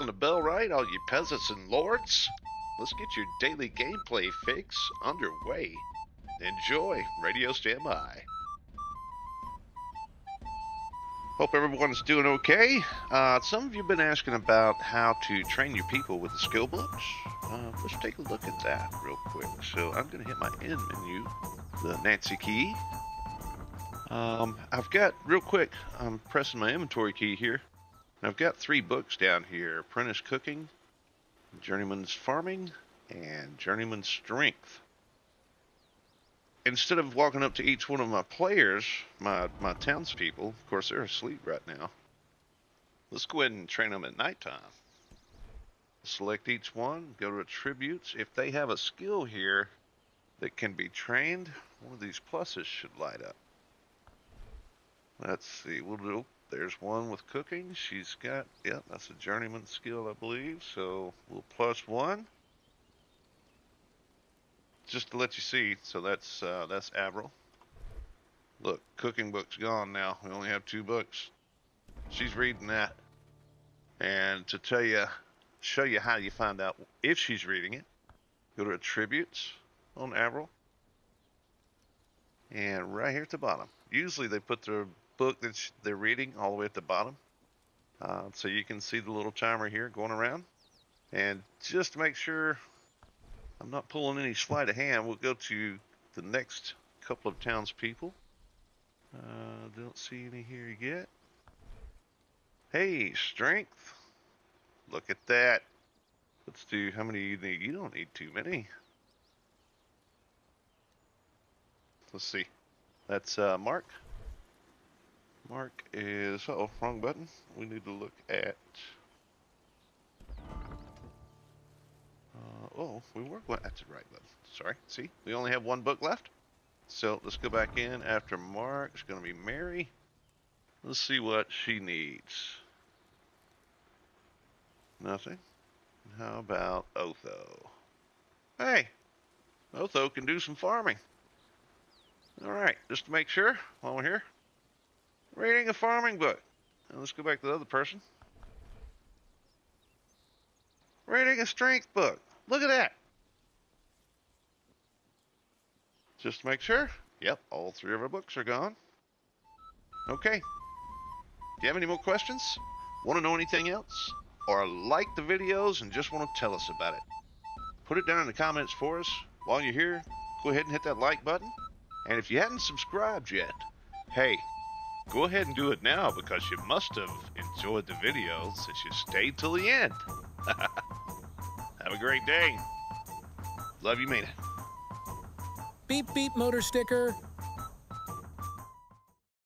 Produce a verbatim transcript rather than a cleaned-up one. welcome to Bellwright, all you peasants and lords. Let's get your daily gameplay fix underway. Enjoy. Radio Stand By. Hope everyone's doing okay. Uh, some of you have been asking about how to train your people with the skill books. Uh, let's take a look at that real quick. So I'm going to hit my N menu, the Nancy key. Um, I've got, real quick, I'm pressing my inventory key here. And I've got three books down here. Apprentice Cooking, Journeyman's Farming, and Journeyman's Strength. Instead of walking up to each one of my players, my, my townspeople, of course they're asleep right now, let's go ahead and train them at nighttime. Select each one, go to attributes. If they have a skill here that can be trained, one of these pluses should light up. Let's see, we'll do, there's one with cooking. She's got, yep, that's a journeyman skill, I believe. So we'll plus one. Just to let you see, so that's uh, that's Avril. Look, cooking book's gone now. We only have two books. She's reading that. And to tell you, show you how you find out if she's reading it, go to attributes on Avril. And right here at the bottom. Usually they put their book that they're reading all the way at the bottom. Uh, so you can see the little timer here going around. And just to make sure I'm not pulling any sleight of hand, we'll go to the next couple of townspeople. Uh, don't see any here yet. Hey, strength. Look at that. Let's do, how many you need? You don't need too many. Let's see. That's uh, Mark. Mark is, uh oh, wrong button. We need to look at, uh, oh, we were, well, that's the right button. Sorry, see, we only have one book left. So let's go back in after Mark. It's gonna be Mary. Let's see what she needs. Nothing. How about Otho? Hey, Otho can do some farming. All right, just to make sure, while we're here, reading a farming book. Now let's go back to the other person. Reading a strength book. Look at that. Just to make sure. Yep, all three of our books are gone. Okay. Do you have any more questions? Want to know anything else? Or like the videos and just want to tell us about it? Put it down in the comments for us. While you're here, go ahead and hit that like button. And if you hadn't subscribed yet, hey, go ahead and do it now because you must have enjoyed the video since you stayed till the end. Have a great day. Love you, mean it. Beep beep motor sticker.